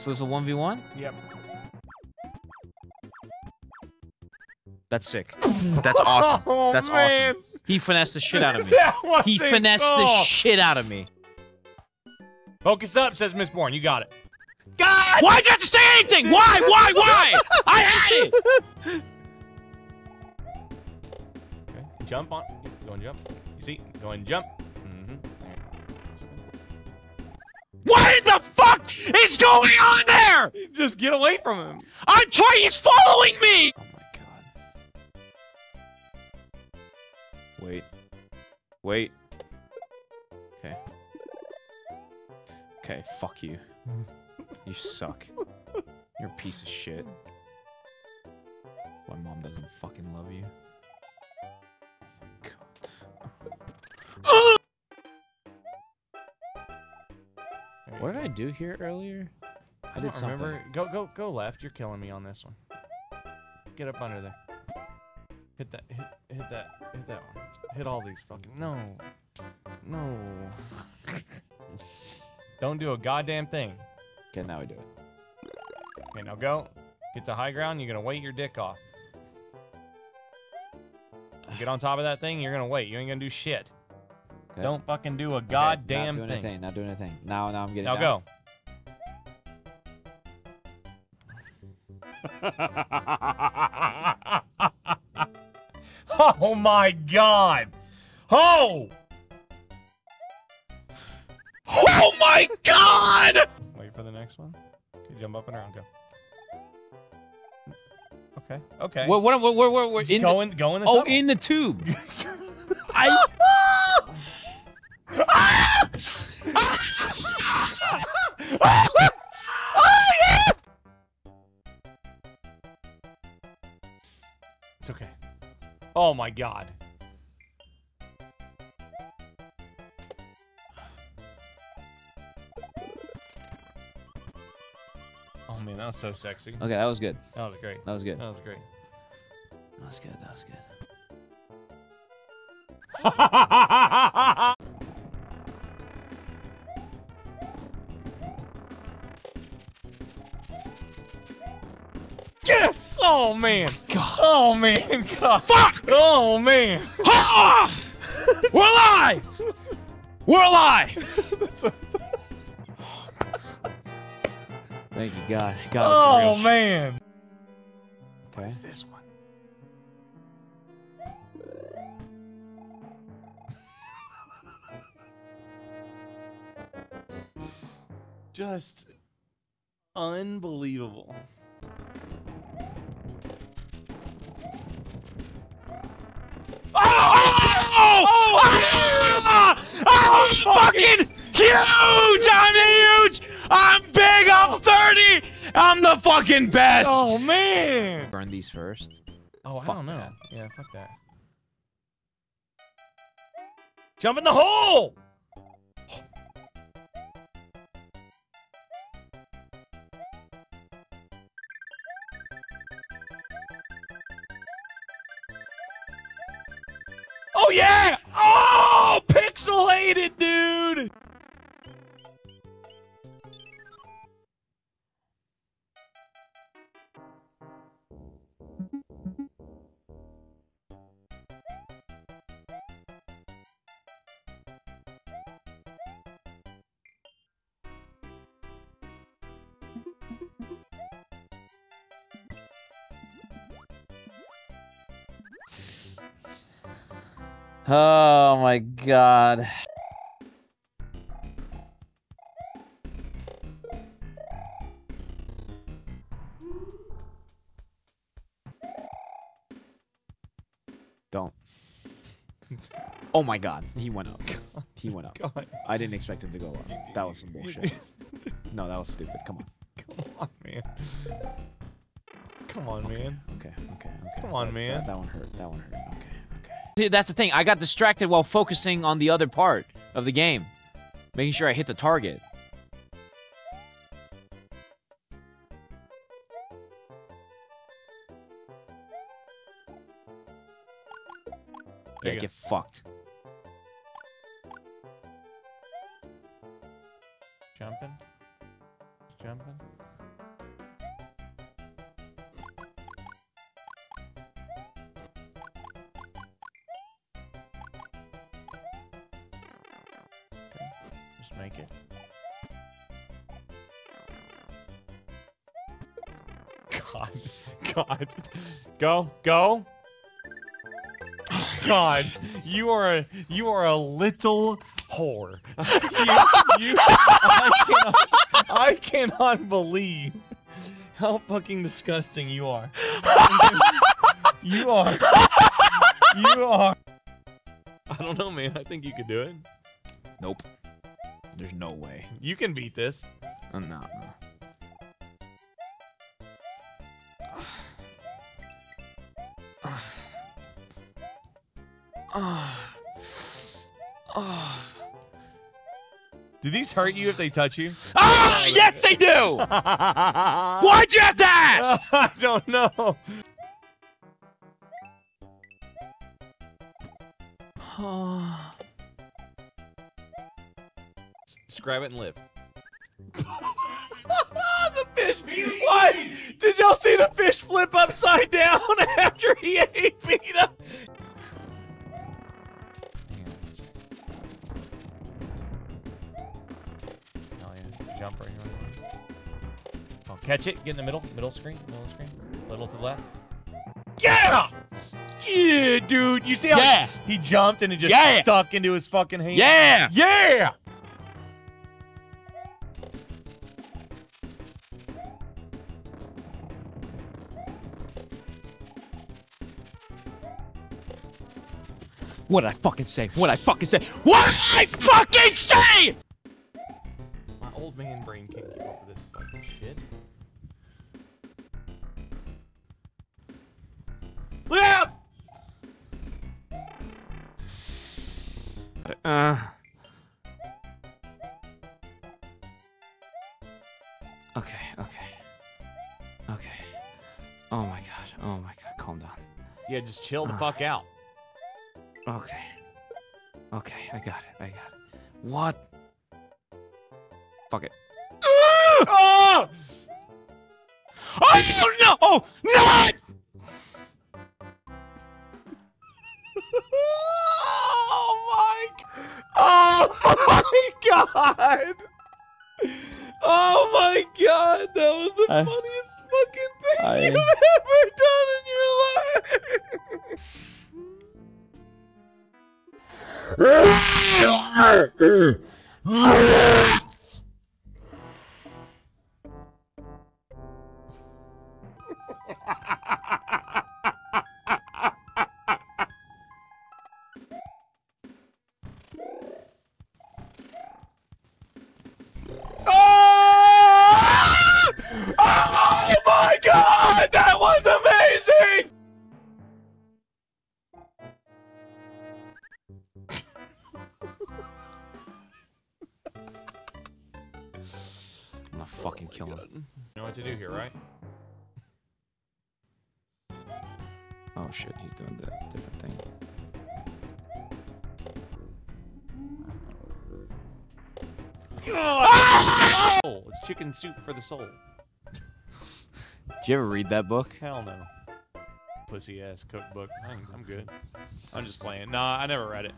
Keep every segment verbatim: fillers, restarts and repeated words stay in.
So it's a one v one? Yep. That's sick. That's awesome. Oh, That's man. awesome. He finessed the shit out of me. He finessed goal. the shit out of me. Focus up, says Miss Bourne. You got it. God! Why'd you have to say anything? Why? Why? Why? I had it! Okay, jump on. Go and jump. You see? Go and jump. Mm-hmm. What the fuck is going on there? Just get away from him. I'm trying. He's following me. Oh my god. Wait. Wait. Okay. Okay. Fuck you. You suck. You're a piece of shit. My mom doesn't fucking love you. What did I do here earlier? I, I did something. Remember. Go, go, go left. You're killing me on this one. Get up under there. Hit that. Hit, hit that. Hit that one. Hit all these fucking. No. No. Don't do a goddamn thing. Okay, now we do it. Okay, now go. Get to high ground. You're gonna wait your dick off. You get on top of that thing. You're gonna wait. You ain't gonna do shit. Okay. Don't fucking do a goddamn okay, not thing. Not doing a thing. Now, now I'm getting. Now down. go. Oh my god! Oh! Oh my god! Wait for the next one. Okay, jump up and around. Go. Okay. Okay. What? What? What? What? What? What? In going, the, go in the. Oh, tunnel. in the tube. I. It's okay. Oh my god. Oh man, that was so sexy. Okay, that was good. That was great. That was good. That was great. That was good. That was good. Yes! Oh man! God. Oh man! God. Fuck! Oh man! Ha! We're alive! We're alive! That's a... Thank you, God. God oh man! Okay. What is this one? Just unbelievable. I'm fucking huge! I'm huge! I'm big! I'm thirty! I'm the fucking best! Oh man! Burn these first. Oh, fuck I don't know. That. Yeah, fuck that. Jump in the hole! Oh yeah! Oh, pixelated, dude! Oh my god. Don't. Oh my god. He went up. He went up. God. I didn't expect him to go up. That was some bullshit. No, that was stupid. Come on. Come on, man. Come on, okay, man. Okay, okay, okay. Come on, that, man. That, that one hurt. That one hurt. Okay. That's the thing. I got distracted while focusing on the other part of the game, making sure I hit the target. Yeah, get fucked. Jumping, jumping. make it. God. God. Go. Go. God. You are a you are a little whore. you, you, I, cannot, I cannot believe how fucking disgusting you are. You are. You are. I don't know, man. I think you could do it. Nope. There's no way. You can beat this. I'm not. Do these hurt you if they touch you? Ah, yes, they do! Why'd you have to ask? Uh, I don't know. Just grab it and live. The fish! What? Did y'all see the fish flip upside down after he ate Peter? Jump right here. Oh, catch it. Get in the middle. Middle screen. Middle screen. Little to the left. Yeah! Yeah, dude. You see how yeah. he, he jumped and it just yeah. stuck into his fucking hand? Yeah! Yeah! What did I fucking say? What did I fucking say? What did I fucking say? Old man brain can't keep up with this fucking shit. Yeah! Uh. Okay, okay. Okay. Oh my god, oh my god, calm down. Yeah, just chill the uh. fuck out. Okay. Okay, I got it, I got it. What? Fuck it. Oh! Oh no! Oh no! Oh my! Oh my god! Oh my god! That was the I, funniest fucking thing I, you've ever done in your life. Fucking kill him. You know what to do here, right? Oh shit, he's doing the different thing. Ah! Oh, it's chicken soup for the soul. Did you ever read that book? Hell no. Pussy ass cookbook. I'm, I'm good. I'm just playing. Nah, I never read it.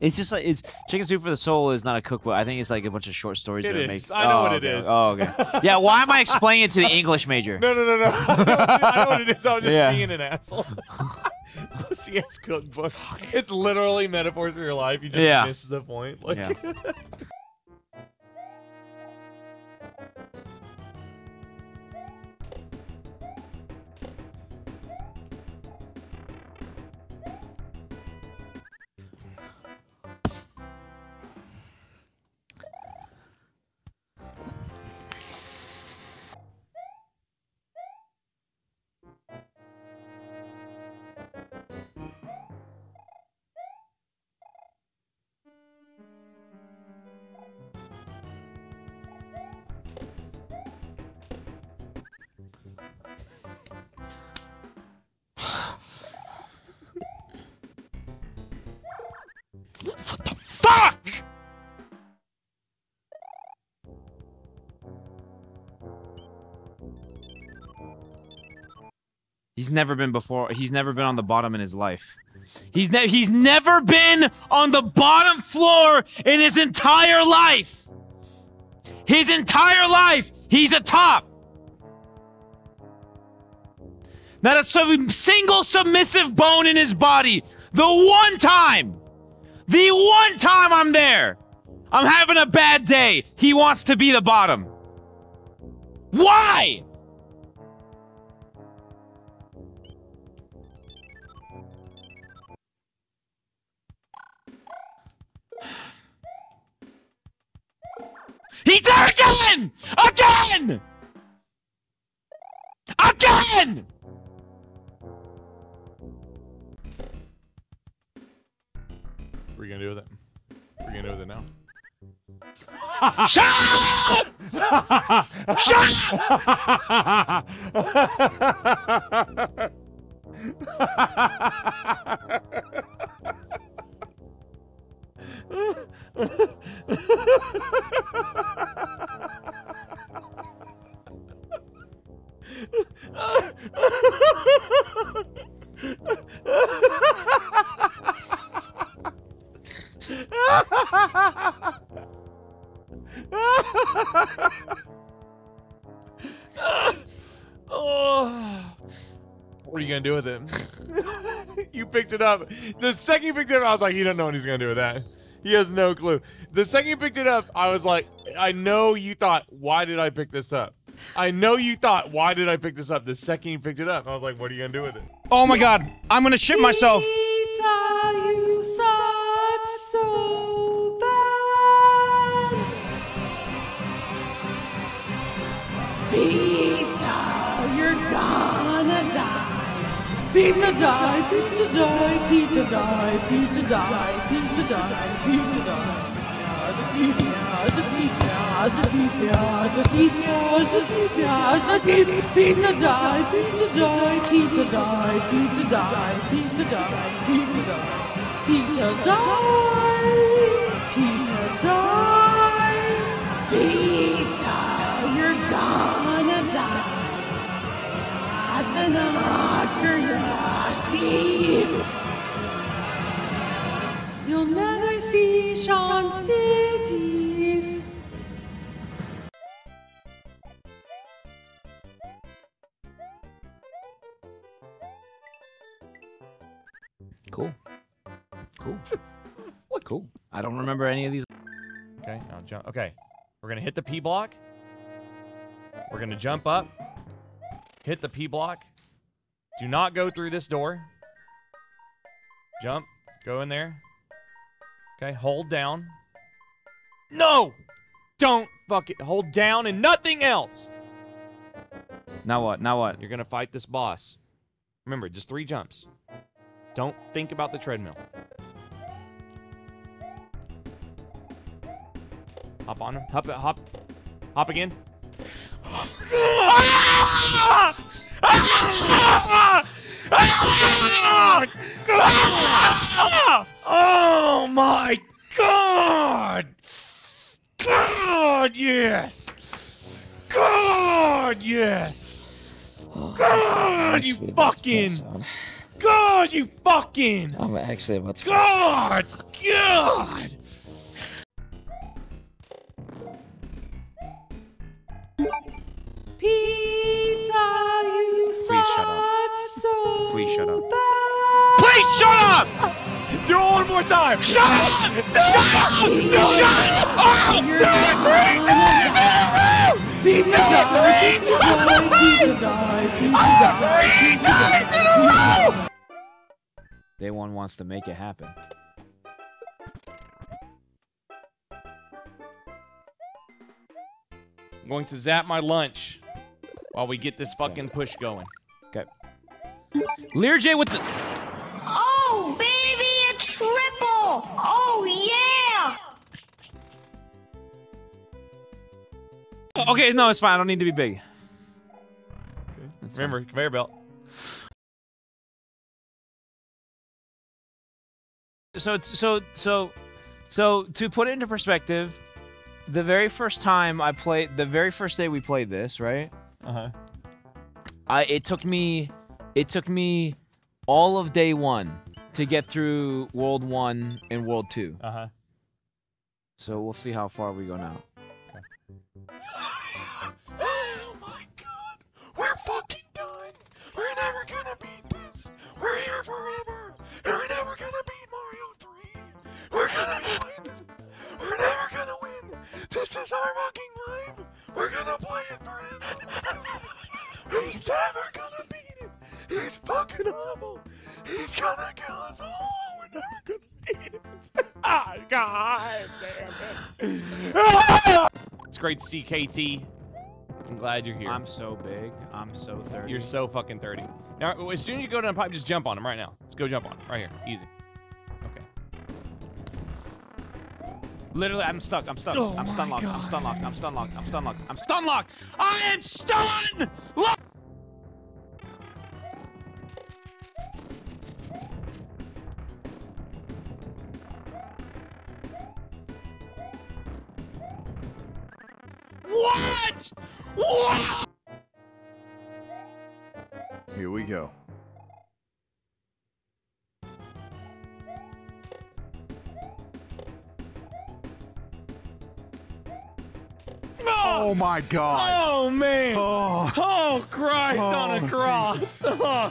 It's just like it's Chicken Soup for the Soul is not a cookbook. I think it's like a bunch of short stories it that is. Make. I know oh, what it okay. is. Oh, okay. Yeah, why am I explaining it to the English major? No, no, no, no. I know, I know what it is. I was just yeah. being an asshole. Pussy ass cookbook. It's literally metaphors for your life. You just yeah. miss the point. Like. Yeah. What the fuck?! He's never been before- he's never been on the bottom in his life. He's ne he's never been on the bottom floor in his entire life. His entire life, he's a top. Not a sub single submissive bone in his body. The one time, the one time I'm there, I'm having a bad day. He wants to be the bottom. Why? He's there again! Again! Again! What are you gonna do with it? What are you gonna do with it now? Shut up! Shut up! What are you gonna do with it? You picked it up. The second you picked it up, I was like, he doesn't know what he's gonna do with that. He has no clue. The second you picked it up, I was like, I know you thought, why did I pick this up? I know you thought, why did I pick this up? The second you picked it up, I was like, what are you gonna do with it? Oh my god, I'm gonna shit myself. Pizza die, pizza die, pizza die, pizza die, pizza die, pizza die. Pizza die, pizza die, pizza die, pizza die, pizza die, pizza die, pizza die, pizza die, pizza. You're gonna die. As the knocker, Steve. You'll never see Sean's titties. Cool. Cool. Cool. I don't remember any of these. Okay, now jump. Okay. We're gonna hit the P block. We're gonna jump up. Hit the P block. Do not go through this door. Jump. Go in there. Okay, hold down. No! Don't fuck it. Hold down and nothing else! Now what? Now what? You're gonna fight this boss. Remember, just three jumps. Don't think about the treadmill. Hop on him. Hop, hop. Hop again. Oh my god! God, yes! God, yes! God, you fucking! God, you fucking! I'm actually about to. God! God! Peter, you suck so Please shut up. Bad. Please shut up! Do it one more time. Shut up! Shut up! Shut up! Do it three times! Do it three times! Three times in a row! Day one wants to make it happen. I'm going to zap my lunch while we get this fucking push going. Okay. Learjay with the. Oh, baby, a triple! Oh, yeah! Okay, no, it's fine. I don't need to be big. Okay. Remember, fine. Conveyor belt. So, so, so, so, to put it into perspective, the very first time I played, the very first day we played this, right? Uh-huh. I it took me it took me all of day one to get through World One and World Two. Uh huh. So we'll see how far we go now. Okay. Oh my God! We're fucking done. We're never gonna beat this. We're here forever. We're never gonna beat Mario three. We're gonna win. We're never gonna win. This is our fucking life. We're gonna play it forever. He's never gonna beat it. He's fucking horrible. He's gonna kill us all. We're never gonna beat it. Ah, oh, God damn it. It's great, C K T. I'm glad you're here. I'm so big. I'm so thirty. You're so fucking thirty. Now, as soon as you go down the pipe, just jump on him right now. Just go jump on him right here. Easy. Literally, I'm stuck. I'm stuck. Oh I'm stun locked. I'm stun locked. I'm stun locked. I'm stun locked. I'm stun locked. I am stun locked. What? What? Here we go. Oh my God! Oh man! Oh, oh Christ oh, on a cross! Oh.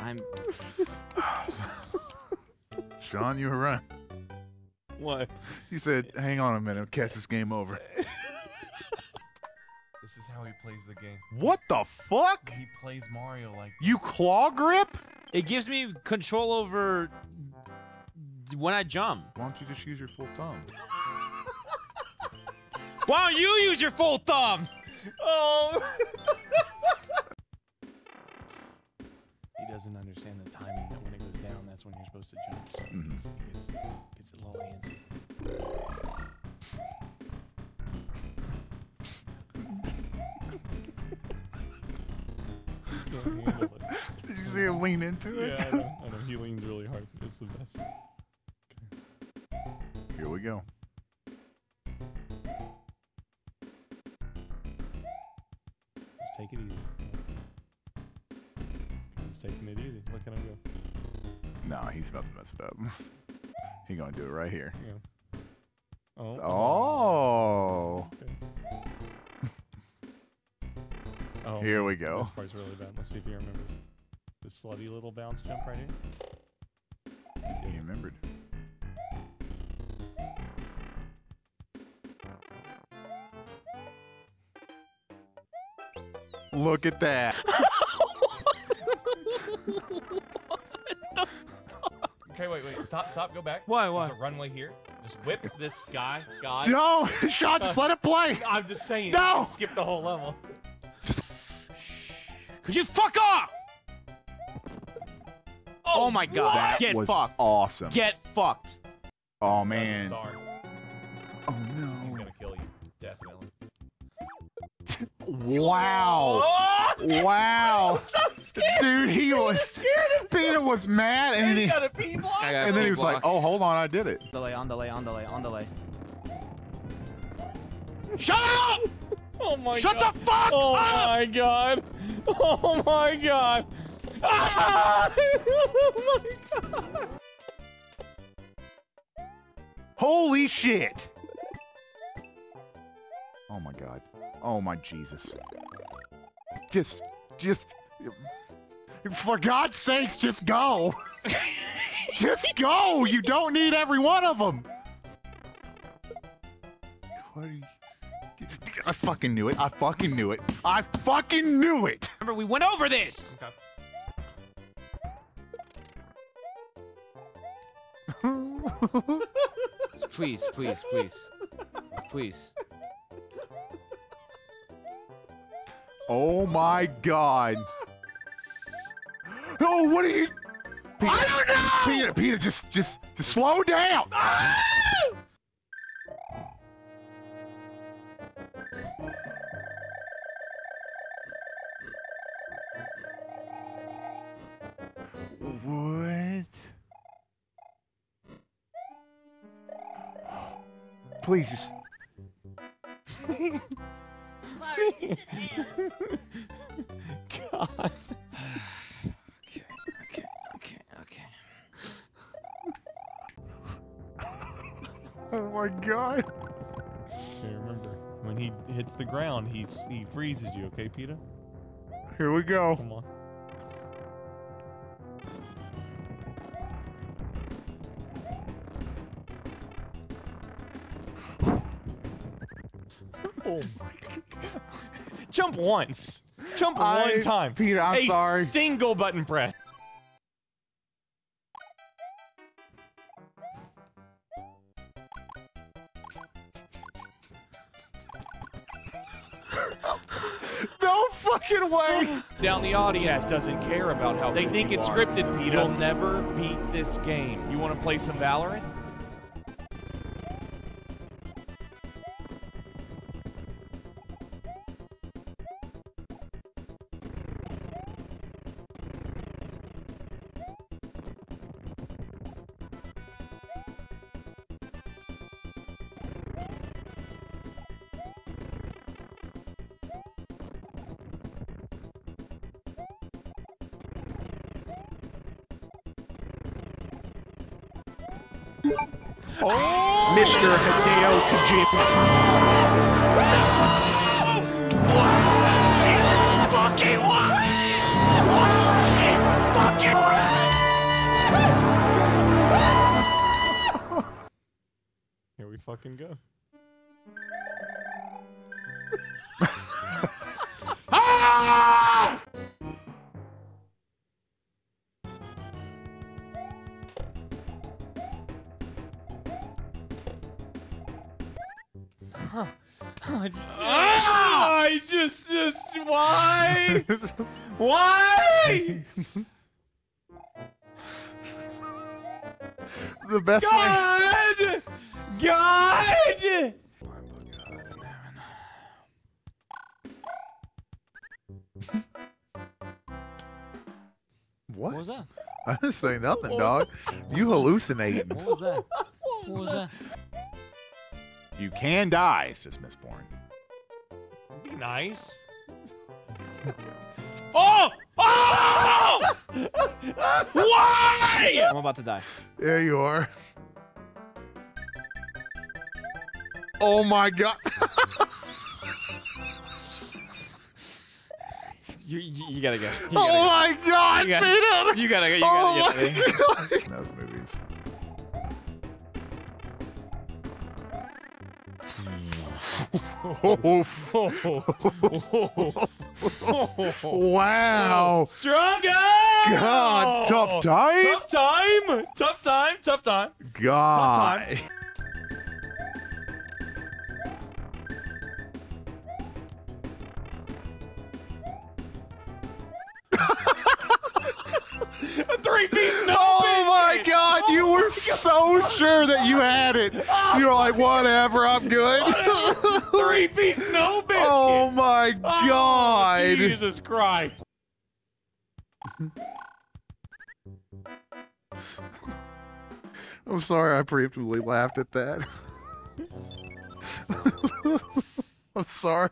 I'm. Sean, you were right. What? You said, "Hang on a minute, catch this game over." This is how he plays the game. What the fuck? He plays Mario like this. You claw grip? It gives me control over when I jump. Why don't you just use your full thumb? Why don't you use your full thumb? Oh. He doesn't understand the timing that when it goes down, that's when you're supposed to jump. So mm-hmm. it's, it's, it's a little antsy. Did you see him lean into it? Yeah, I know. I know. He leaned really hard. It's the best. Okay. Here we go. Just take it easy. He's taking it easy. Look at him go. Nah, he's about to mess it up. He's going to do it right here. Yeah. Oh. Oh. Okay. Oh, here we go. This part's really bad. Let's see if he remembers. The slutty little bounce jump right here. He, he remembered. Look at that. Okay, wait, wait. Stop, stop. Go back. Why, why? There's a runway here. Just whip this guy. God. No, Sean, just let it play. I'm just saying. No. Skip the whole level. Could you fuck off? Oh, oh my God! That Get was fucked. Awesome. Get fucked. Oh man. Oh no. He's gonna kill you, definitely. Wow. Oh, wow. I'm so scared. Dude, he was. Scared Peter was mad, and he. Got a P block. And then he was like, "Oh, hold on, I did it." Delay, on delay, on delay, on delay. Shut up! Oh my Shut God. Shut the fuck oh up! Oh my God. Oh my God. Ah! Oh my God. Holy shit. Oh my God. Oh my Jesus. Just, just, for God's sakes, just go. Just go. You don't need every one of them. What are you? I fucking knew it. I fucking knew it. I fucking knew it. Remember, we went over this. Okay. Please, please, please, please. Oh my God. Oh, what are you? Peter, I don't know. Peter, Peter, just, just, just slow down. Ah! What? Please just. Mario, it's an ant. God. Okay, okay, okay, okay. Oh my God. Okay, remember when he hits the ground, he he freezes you. Okay, Peter. Here we go. Come on. Oh my God. Jump once. Jump I, one time. Peter, I'm A sorry. A single button press. No fucking way. Down the audience doesn't care about how they think it's scripted, Peter. You'll never beat this game. You want to play some Valorant? Oh. Mister Hideo Kojima. What fucking what? What fucking what? Here we fucking go. Huh. I just, ah! I just, just, why? Why? The best God! Way. God! God! What? What was that? I didn't say nothing, what dog. You hallucinating. What was that? What was that? You can die, says Miss Bourne. Be nice. Oh! Oh! Why? I'm about to die. There you are. Oh my God. you, you you gotta go. You gotta oh go. My God, you gotta, Peter! You gotta go. You oh gotta get me. Those movies. Wow. Stronger! God, tough time? Tough time! Tough time, tough time. God. Tough time. A three-piece no Oh biscuit. My God, oh you were so God. Sure that you had it. Oh you were like, whatever, I'm good. Three-piece no biscuit. Oh my oh, God. Jesus Christ. I'm sorry I preemptively laughed at that. I'm sorry.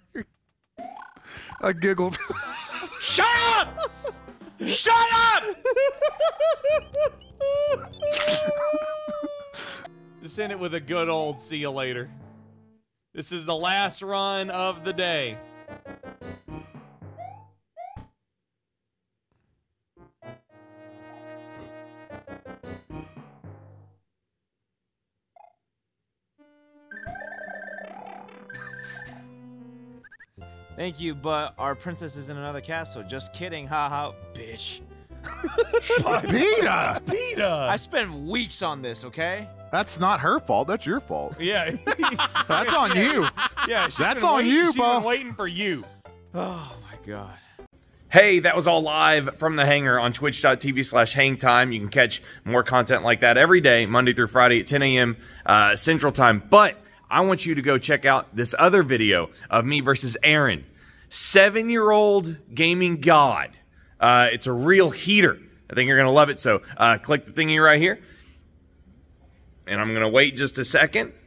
I giggled. Shut up! Shut up! Just end it with a good old see you later. This is the last run of the day. Thank you, but our princess is in another castle. Just kidding, haha, bitch. Peter! Peter! I spent weeks on this, okay? That's not her fault, that's your fault. Yeah. That's on you. Yeah, that's on you, bro. She's been waiting for you. Oh my God. Hey, that was all live from the hangar on twitch dot T V slash hangtime. You can catch more content like that every day, Monday through Friday at ten A M Uh, Central Time. But I want you to go check out this other video of me versus Aaron, seven-year-old gaming god. Uh, it's a real heater. I think you're going to love it. So uh, click the thingy right here. And I'm going to wait just a second.